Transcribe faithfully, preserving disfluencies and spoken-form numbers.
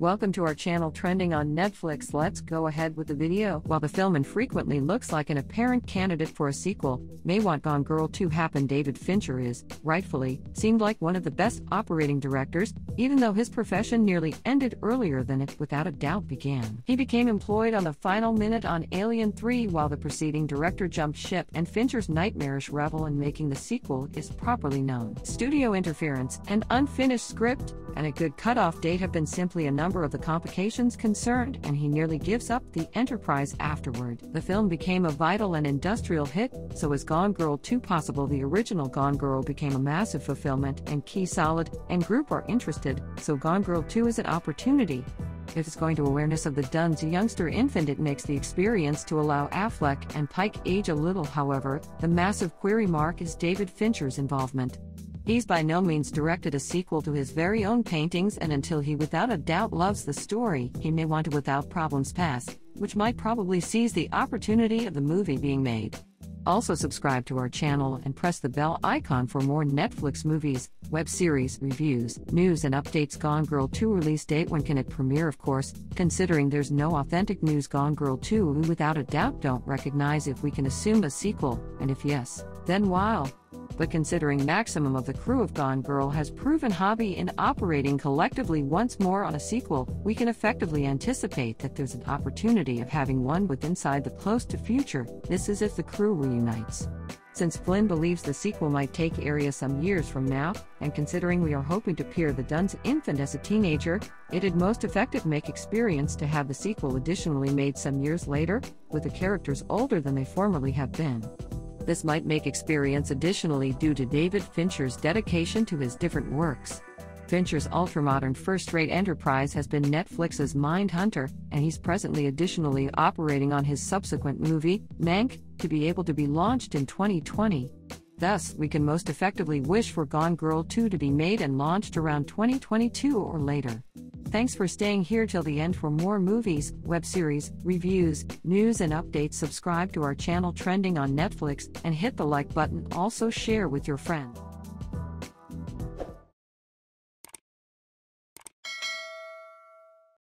Welcome to our channel Trending on Netflix. Let's go ahead with the video. While the film infrequently looks like an apparent candidate for a sequel, may want Gone Girl two happen, David Fincher is, rightfully, seemed like one of the best operating directors, even though his profession nearly ended earlier than it without a doubt began. He became employed on the final minute on Alien three while the preceding director jumped ship, and Fincher's nightmarish revel in making the sequel is properly known. Studio interference, an unfinished script, and a good cutoff date have been simply a number of the complications concerned, and he nearly gives up the enterprise afterward. The film became a vital and industrial hit, so is Gone Girl two possible? The original Gone Girl became a massive fulfillment, and key solid and group are interested, so Gone Girl two is an opportunity. It is going to awareness of the Dunn's youngster infant. It makes the experience to allow Affleck and Pike age a little. However, the massive query mark is David Fincher's involvement. He's by no means directed a sequel to his very own paintings, and until he without a doubt loves the story, he may want to without problems pass, which might probably seize the opportunity of the movie being made. Also subscribe to our channel and press the bell icon for more Netflix movies, web series, reviews, news and updates. Gone Girl two release date, when can it premiere? Of course, considering there's no authentic news, Gone Girl two we without a doubt don't recognize. If we can assume a sequel, and if yes, then wow. But considering maximum of the crew of Gone Girl has proven hobby in operating collectively once more on a sequel, we can effectively anticipate that there's an opportunity of having one with inside the close to future. This is if the crew reunites. Since Flynn believes the sequel might take area some years from now, and considering we are hoping to peer the Dunn's infant as a teenager, it'd most effective make experience to have the sequel additionally made some years later, with the characters older than they formerly have been. This might make experience additionally due to David Fincher's dedication to his different works. Fincher's ultramodern first-rate enterprise has been Netflix's Mindhunter, and he's presently additionally operating on his subsequent movie, Mank, to be able to be launched in twenty twenty. Thus, we can most effectively wish for Gone Girl two to be made and launched around twenty twenty-two or later. Thanks for staying here till the end for more movies, web series, reviews, news and updates. Subscribe to our channel Trending on Netflix and hit the like button. Also share with your friends.